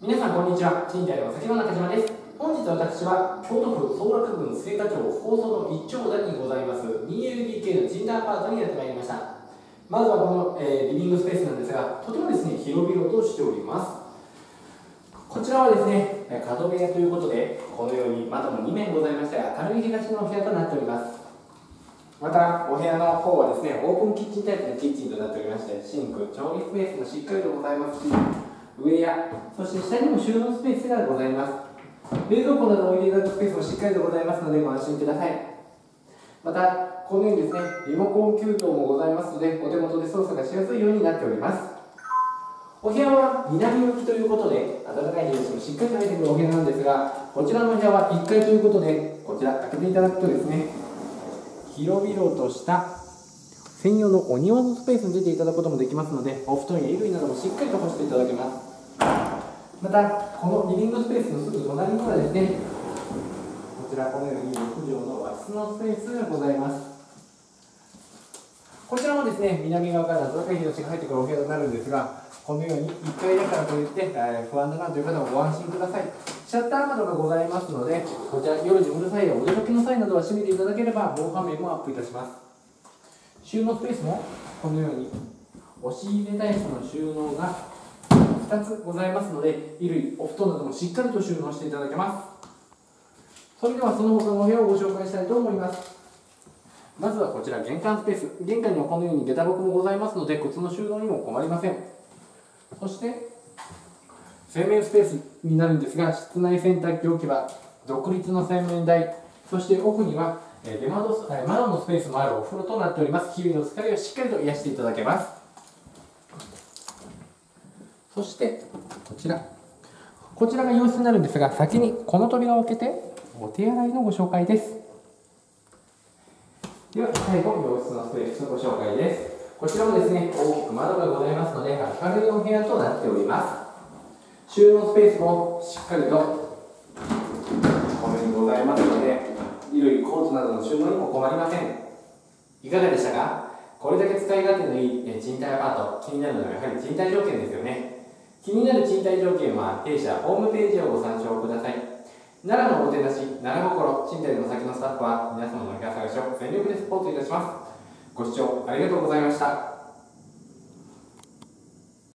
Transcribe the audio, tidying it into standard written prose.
皆さんこんにちは、賃貸の先の中島です。本日私は京都府総楽郡精華町放送の一丁台にございます 2LDK の賃貸アパートにやってまいりました。まずはこの、リビングスペースなんですが、とてもですね広々としております。こちらはですね角部屋ということで、このように窓も2面ございまして、明るい東のお部屋となっております。またお部屋の方はですねオープンキッチンタイプのキッチンとなっておりまして、シンク、調理スペースもしっかりとございますし、上やそして下にも収納スペースがございます。冷蔵庫などを入れるスペースもしっかりとございますのでご安心ください。またこのようにですねリモコン給湯もございますので、お手元で操作がしやすいようになっております。お部屋は南向きということで、暖かい日差しもしっかり入ってくるお部屋なんですが、こちらの部屋は1階ということで、こちら開けていただくとですね広々とした専用のお庭のスペースに出ていただくこともできますので、お布団や衣類などもしっかりと干していただけます。またこのリビングスペースのすぐ隣にはですね、こちらこのように6畳の和室のスペースがございます。こちらもですね南側から暖かい日差しが入ってくるお部屋となるんですが、このように1階だからといって不安だなという方もご安心ください。シャッター窓がございますので、こちら夜にうるさいやお出かけの際などは閉めていただければ防犯面もアップいたします。収納スペースもこのように押し入れタイプの収納が2つございますので、衣類、お布団などもしっかりと収納していただけます。それではその他のお部屋をご紹介したいと思います。まずはこちら玄関スペース、玄関にはこのように下駄箱もございますので靴の収納にも困りません。そして洗面スペースになるんですが、室内洗濯機置き場、独立の洗面台、そして奥には窓のスペースもあるお風呂となっております。日々の疲れをしっかりと癒していただけます。そしてこちらが洋室になるんですが、先にこの扉を開けてお手洗いのご紹介です。では最後、洋室のスペースのご紹介です。こちらもですね大きく窓がございますので明るいお部屋となっております。収納スペースもしっかりとこのようにございますので、衣類、コートなどの収納にも困りません。いかがでしたか？これだけ使い勝手のいい賃貸アパート、気になるのはやはり賃貸条件ですよね。気になる賃貸条件は弊社ホームページをご参照ください。奈良のおもてなし、奈良心賃貸の先のスタッフは皆様のお客様を全力でサポートいたします。ご視聴ありがとうございました。